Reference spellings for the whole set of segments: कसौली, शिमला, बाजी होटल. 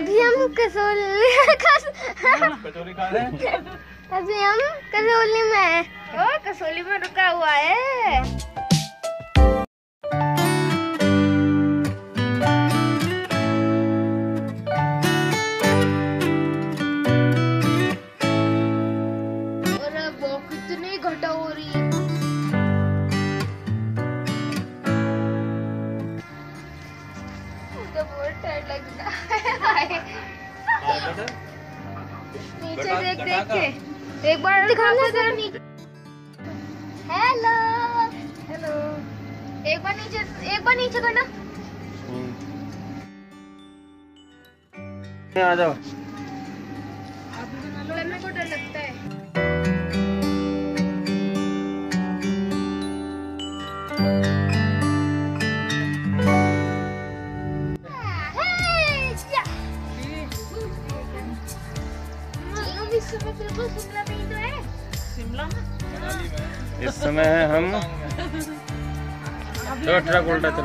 अभी हम कसौली खा रहे हैं। अभी हम कसौली में हैं। ओ कसौली में रुका हुआ है। और अब कितनी घटा हो रही है। नीचे देख के एक बार दिखाओ सर। हेलो हेलो एक बार नीचे करना। आ जाओ। चलने को डर लगता है। शिमला में ही तो है। शिमला में इस समय है हम। तो ट्रक उल्टा चल रहा है।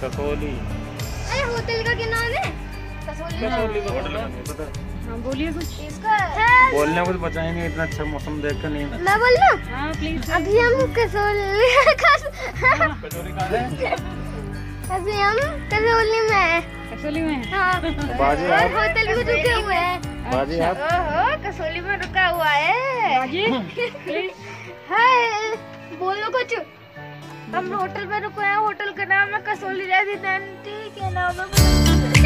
कसौली होटल का किनारे कसौली। हाँ बोलिए कुछ। इसका बोलने को तो बचा ही नहीं। इतना अच्छा मौसम देखकर नहीं मैं बोल रहा हूँ। हाँ प्लीज। अभी हम कसौली खा रहे हैं। अभी हम कसौली में हैं। कसौली में हाँ। बाजी होटल में रुके हुए हैं। बाजी कसौली में रुका हुआ है। बाजी प्लीज हाय बोलो कुछ। हम होटल में रुके हैं। होटल का नाम है कसौली रेजिडेंसी के नाम है।